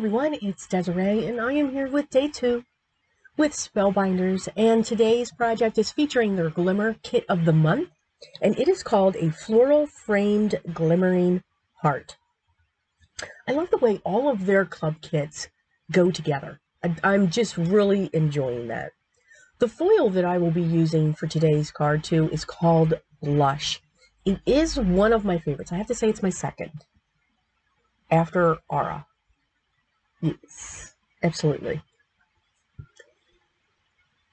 everyone, it's Desiree, and I am here with day 2 with Spellbinders, and today's project is featuring their Glimmer Kit of the Month, and it is called a Floral Framed Glimmering Heart. I love the way all of their club kits go together. I'm just really enjoying that. The foil that I will be using for today's card too is called Blush. It is one of my favorites. I have to say it's my second, after Aura. Yes, absolutely.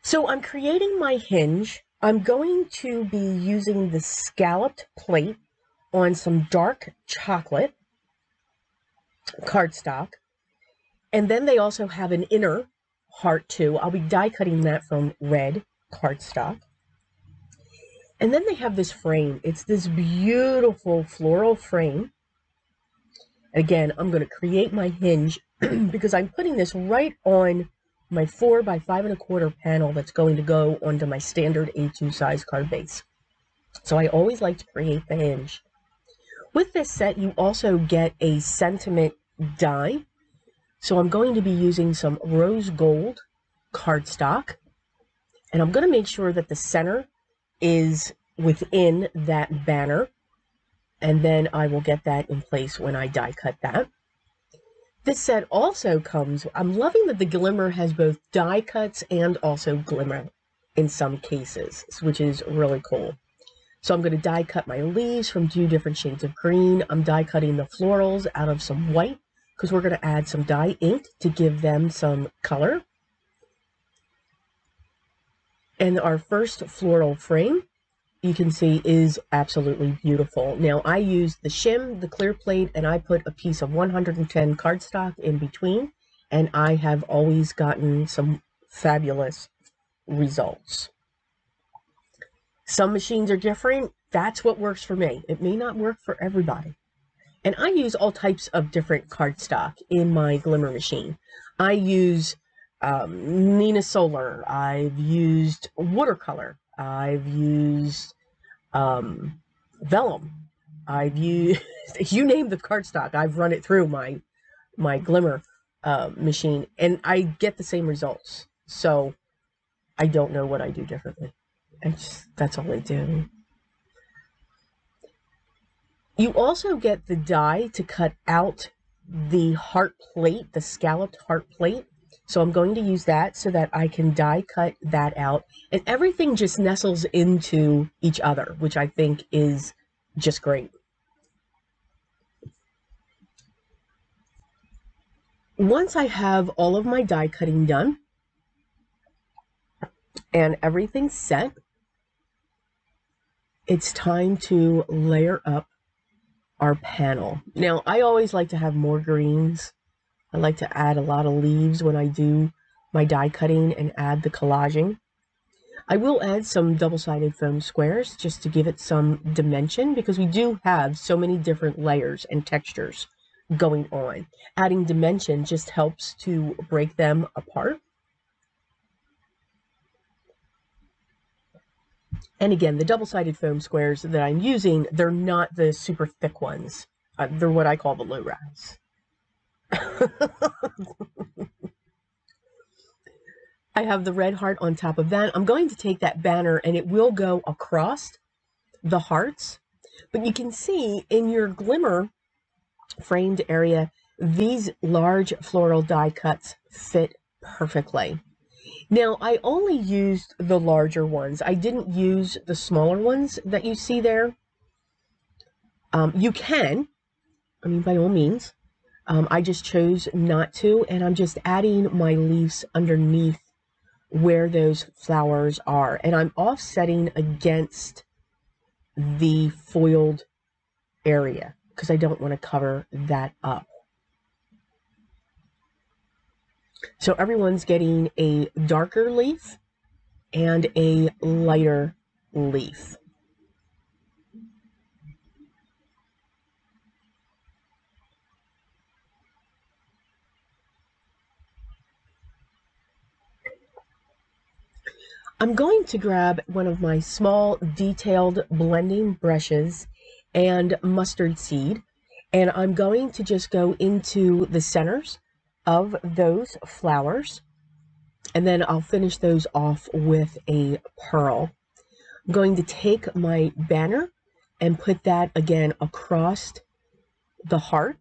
So I'm creating my hinge. I'm going to be using the scalloped plate on some dark chocolate cardstock. And then they also have an inner heart too. I'll be die cutting that from red cardstock. And then they have this frame. It's this beautiful floral frame. Again, I'm going to create my hinge because I'm putting this right on my 4 by 5 1/4 panel that's going to go onto my standard A2 size card base. So I always like to create the hinge. With this set, you also get a sentiment die. So I'm going to be using some rose gold cardstock, and I'm going to make sure that the center is within that banner, and then I will get that in place when I die cut that. This set also comes, I'm loving that the Glimmer has both die cuts and also Glimmer in some cases, which is really cool. So I'm going to die cut my leaves from 2 different shades of green. I'm die cutting the florals out of some white because we're going to add some dye ink to give them some color. And our first floral frame, you can see, is absolutely beautiful. Now, I used the shim, the clear plate, and I put a piece of 110 cardstock in between, and I have always gotten some fabulous results. Some machines are different. That's what works for me. It may not work for everybody. And I use all types of different cardstock in my Glimmer machine. I use Nina Solar. I've used watercolor. I've used vellum. I've used, you name the cardstock, I've run it through my Glimmer machine, and I get the same results. So I don't know what I do differently. That's all I do. You also get the die to cut out the heart plate, the scalloped heart plate. So I'm going to use that so that I can die cut that out, and everything just nestles into each other, which I think is just great. Once I have all of my die cutting done and everything's set, it's time to layer up our panel. Now, I always like to have more greens. I like to add a lot of leaves when I do my die cutting and add the collaging. I will add some double-sided foam squares just to give it some dimension, because we do have so many different layers and textures going on. Adding dimension just helps to break them apart. And again, the double-sided foam squares that I'm using, they're not the super thick ones. They're what I call the low-rise. I have the red heart on top of that. I'm going to take that banner, and it will go across the hearts, but you can see in your Glimmer framed area these large floral die cuts fit perfectly. Now, I only used the larger ones. I didn't use the smaller ones that you see there. You can, I mean, by all means. I just chose not to, and I'm just adding my leaves underneath where those flowers are. And I'm offsetting against the foiled area because I don't want to cover that up. So everyone's getting a darker leaf and a lighter leaf. I'm going to grab one of my small detailed blending brushes and mustard seed, and I'm going to just go into the centers of those flowers, and then I'll finish those off with a pearl. I'm going to take my banner and put that again across the heart.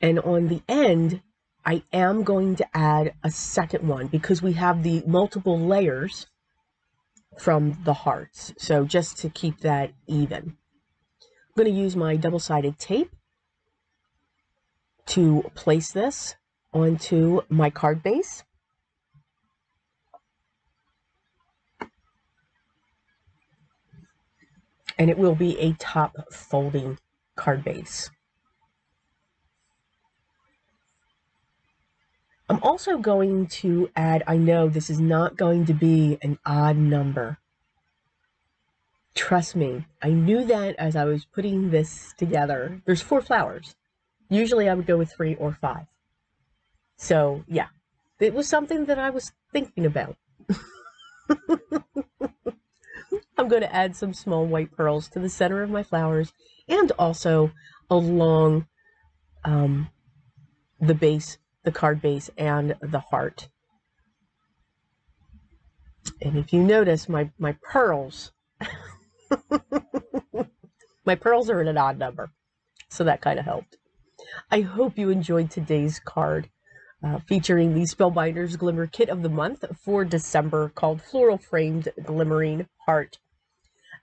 And on the end, I am going to add a second one because we have the multiple layers from the hearts. So just to keep that even, I'm going to use my double-sided tape to place this onto my card base. And it will be a top folding card base. I'm also going to add, I know this is not going to be an odd number. Trust me, I knew that as I was putting this together. There's 4 flowers. Usually I would go with 3 or 5. So yeah, it was something that I was thinking about. I'm going to add some small white pearls to the center of my flowers and also along the base, the card base, and the heart. And if you notice, my pearls, my pearls are in an odd number, so that kind of helped. I hope you enjoyed today's card featuring the Spellbinders Glimmer Kit of the Month for December, called Floral Framed Glimmering Heart.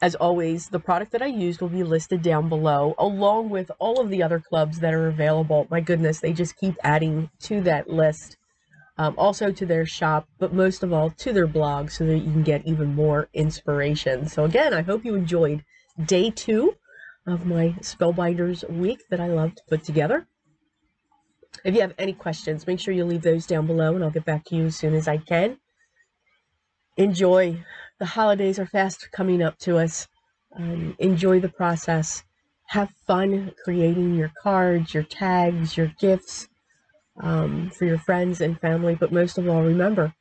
As always, the product that I used will be listed down below, along with all of the other clubs that are available. My goodness, they just keep adding to that list, also to their shop, but most of all to their blog, so that you can get even more inspiration. So again, I hope you enjoyed day 2 of my Spellbinders week that I love to put together. If you have any questions, make sure you leave those down below, and I'll get back to you as soon as I can. Enjoy. The holidays are fast coming up to us. Enjoy the process. Have fun creating your cards, your tags, your gifts for your friends and family. But most of all, remember,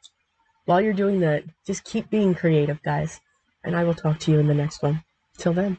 while you're doing that, just keep being creative, guys. And I will talk to you in the next one. Till then.